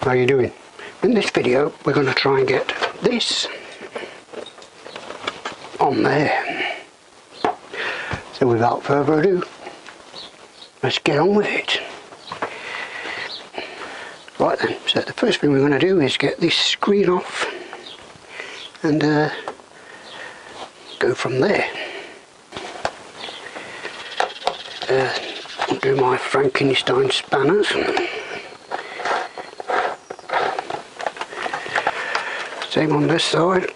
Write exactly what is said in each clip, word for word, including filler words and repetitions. How you doing? In this video we're going to try and get this on there. So without further ado, let's get on with it. Right then, so the first thing we're going to do is get this screen off and uh, go from there. Uh, I'll do my Frankenstein spanners. Same on this side.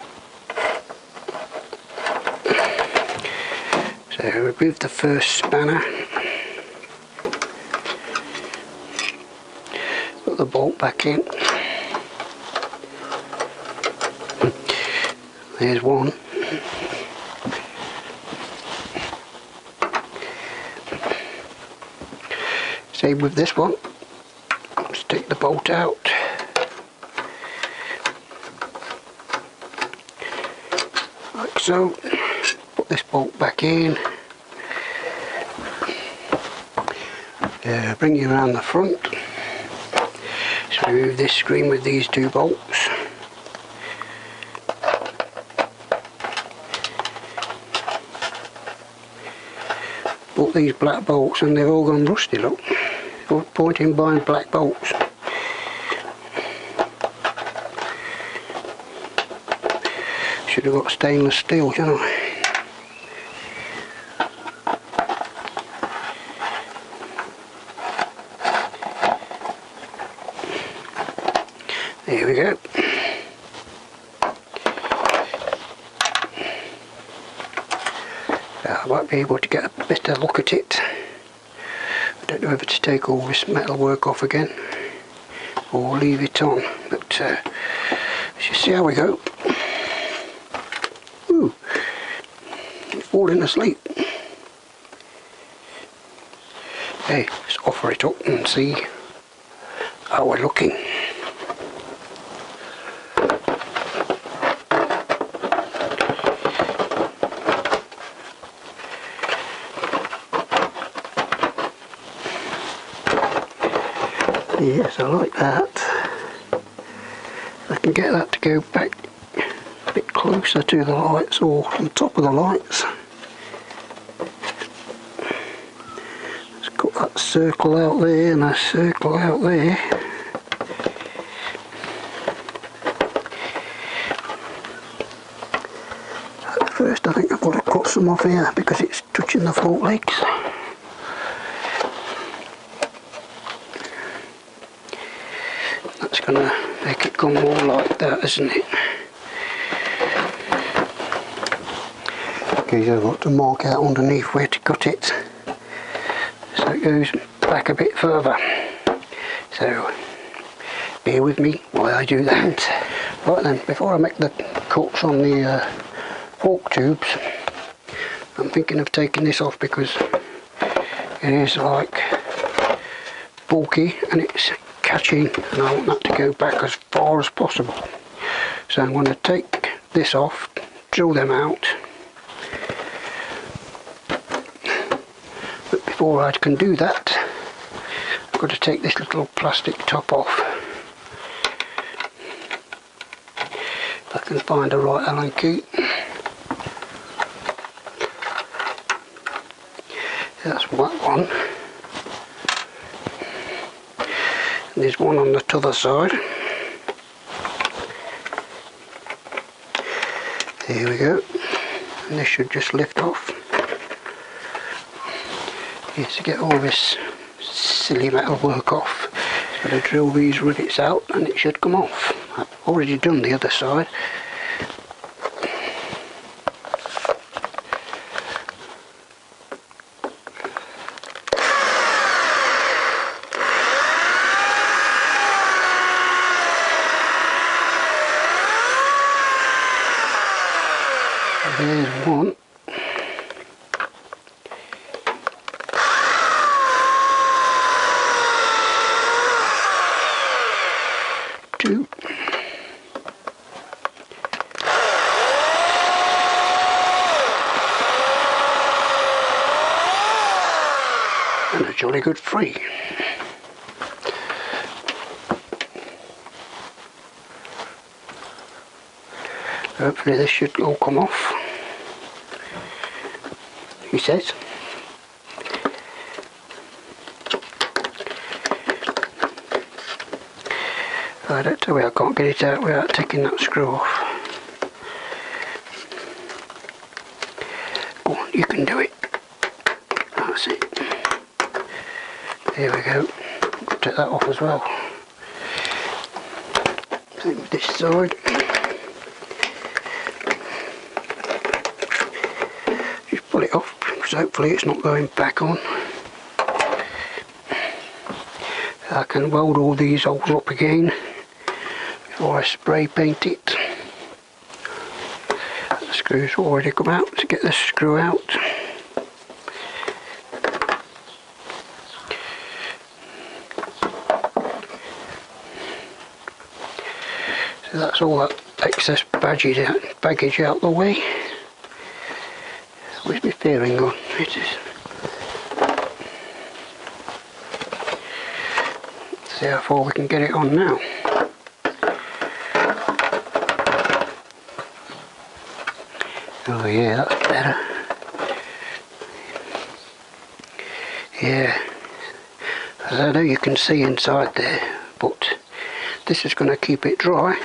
So remove the first spanner. Put the bolt back in. There's one. Same with this one. Let's take the bolt out. So, put this bolt back in, uh, bring you around the front, so remove this screen with these two bolts, put these black bolts, and they've all gone rusty, look, all pointing by black bolts. Should have got stainless steel, shouldn't I? There we go. Now I might be able to get a better look at it. I don't know whether to take all this metal work off again or leave it on, but uh, let's just see how we go. Falling asleep. Hey, let's offer it up and see how we're looking. Yes, I like that. I can get that to go back a bit closer to the lights or on top of the lights. Circle out there and a circle out there. At first I think I've got to cut some off here because it's touching the fork legs. That's going to make it come more like that, isn't it? Okay, so I've got to mark out underneath where to cut it. Goes back a bit further, so bear with me while I do that. Right then, before I make the cuts on the uh, fork tubes, I'm thinking of taking this off because it is like bulky and it's catching, and I want that to go back as far as possible. So I'm going to take this off, drill them out. Before I can do that, I've got to take this little plastic top off. If I can find the right Allen key. That's that one. And there's one on the t'other side. There we go. And this should just lift off. Yes, to get all this silly metal work off. I'm going to drill these rivets out and it should come off. I've already done the other side. There's one. too. And a jolly good free. Hopefully this should all come off, he says. I don't know where I can't get it out without taking that screw off. Go on, you can do it. That's it. There we go. Take that off as well. Same with this side. Just pull it off because hopefully it's not going back on. I can weld all these holes up again. Before I spray paint it. The screw's already come out to get this screw out. So that's all that excess baggage out, baggage out the way. Where's my fairing gone? It is. So therefore we can get it on now. Oh yeah, that's better. Yeah, as I know you can see inside there, but this is going to keep it dry,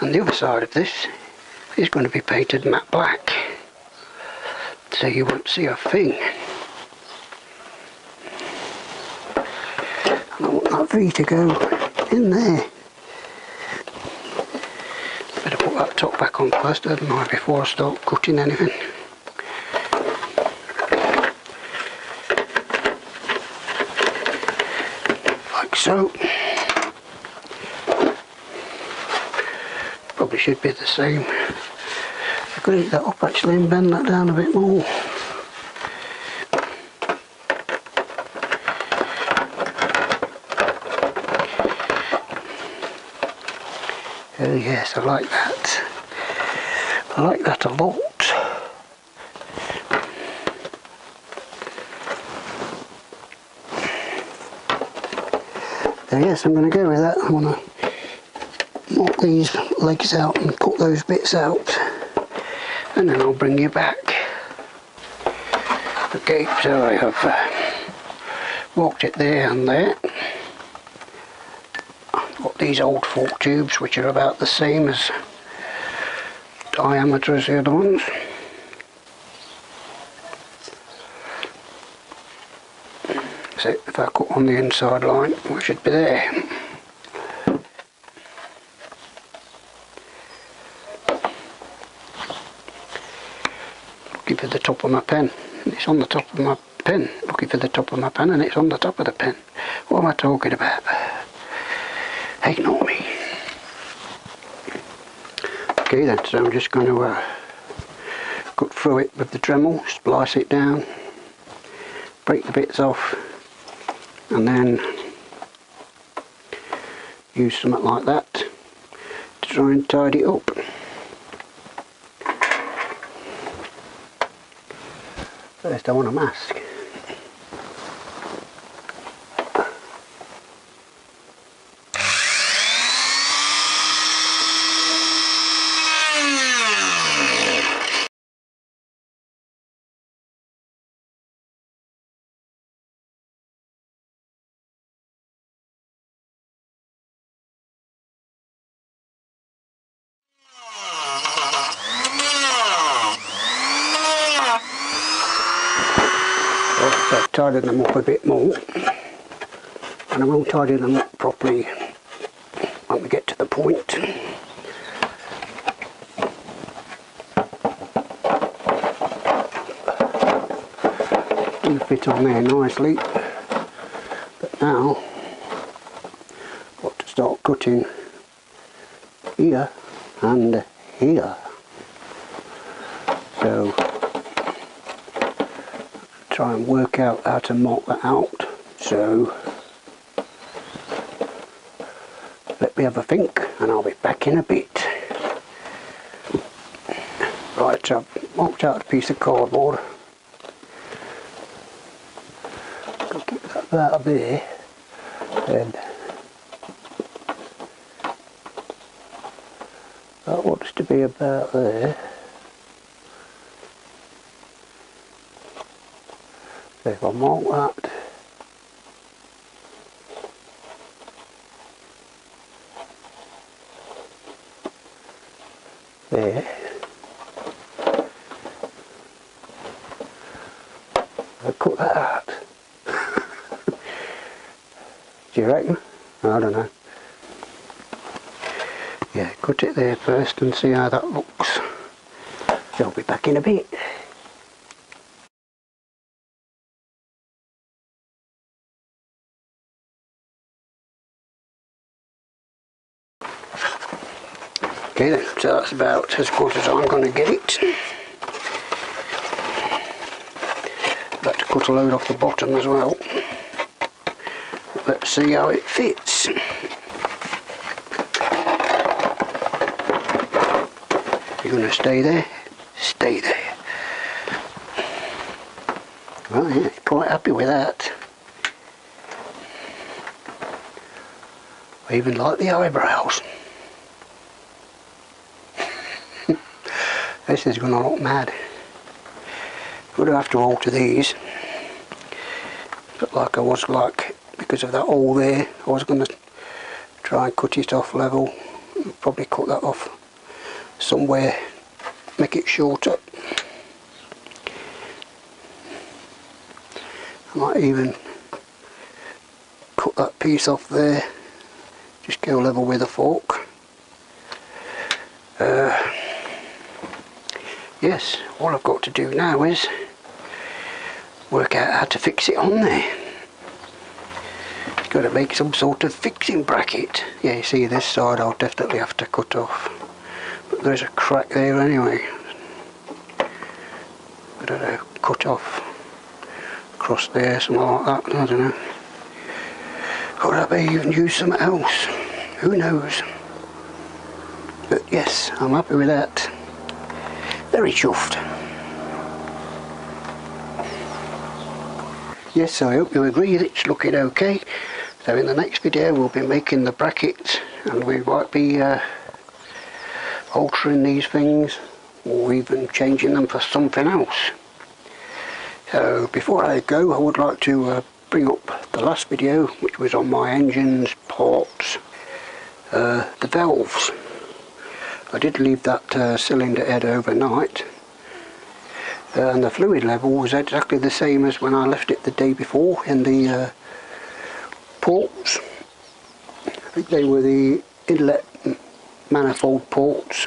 and the other side of this is going to be painted matte black, so you won't see a thing. And I want that V to go in there. Top back on first, don't I, before I start cutting anything. Like so. Probably should be the same. I could eat that up actually and bend that down a bit more. Oh yes, I like that. I like that a lot. So yes, I'm going to go with that. I'm going to knock these legs out and cut those bits out, and then I'll bring you back. Okay, so I have uh, marked it there and there. Got these old fork tubes which are about the same as diameter as the other ones. So if I cut on the inside line, we should be there. Looking for the top of my pen, and it's on the top of my pen. Looking for the top of my pen, and it's on the top of the pen. What am I talking about? Ignore me. Okay then, so I'm just going to uh, cut through it with the Dremel, splice it down, break the bits off, and then use something like that to try and tidy it up. First I want a mask. So I've tidied them up a bit more, and I will tidy them up properly when we get to the point. They fit on there nicely, but now I've got to start cutting here and here. So try and work out how to mark that out. So let's let me have a think and I'll be back in a bit. Right, so I've marked out a piece of cardboard. I'll get that out of there and that wants to be about there. So if I mark that, there. I'll cut that out. Do you reckon? I don't know. Yeah, cut it there first and see how that looks. I'll be back in a bit. Okay then, so that's about as good as I'm going to get it. About to cut a load off the bottom as well. Let's see how it fits. You're going to stay there? Stay there. Well, yeah, quite happy with that. I even like the eyebrows. This is going to look mad. I'm going to have to alter these. But like I was like, because of that hole there, I was going to try and cut it off level. Probably cut that off somewhere, make it shorter. I might even cut that piece off there. Just go level with a fork. Uh, Yes, all I've got to do now is work out how to fix it on there. Got to make some sort of fixing bracket. Yeah, you see this side I'll definitely have to cut off. But there's a crack there anyway. I don't know, cut off. Across there, something like that, I don't know. Or I may even use something else. Who knows? But yes, I'm happy with that. Very chuffed. Yes, I hope you agree that it's looking okay. So in the next video we'll be making the brackets and we might be uh, altering these things or even changing them for something else. So before I go, I would like to uh, bring up the last video, which was on my engines, parts, uh, the valves. I did leave that uh, cylinder head overnight, uh, and the fluid level was exactly the same as when I left it the day before in the uh, ports. I think they were the inlet manifold ports.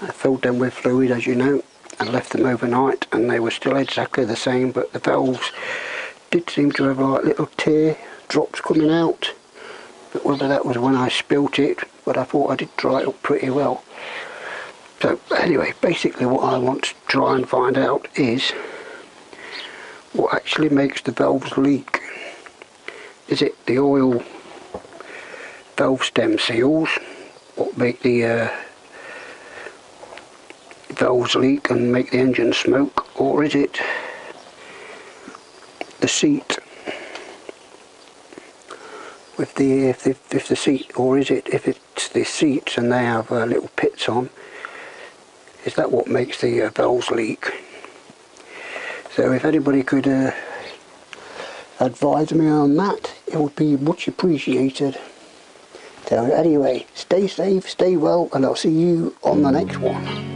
I filled them with fluid, as you know, and left them overnight, and they were still exactly the same, but the valves did seem to have like little tear drops coming out. But whether that was when I spilt it, but I thought I did dry it up pretty well. So anyway, basically what I want to try and find out is what actually makes the valves leak. Is it the oil valve stem seals what make the uh, valves leak and make the engine smoke, or is it the seat? If the, if, the, if the seat, or is it if it's the seats and they have uh, little pits on, is that what makes the uh, valves leak? So if anybody could uh, advise me on that, it would be much appreciated. So anyway, stay safe, stay well, and I'll see you on the next one.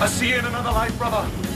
I'll see you in another life, brother.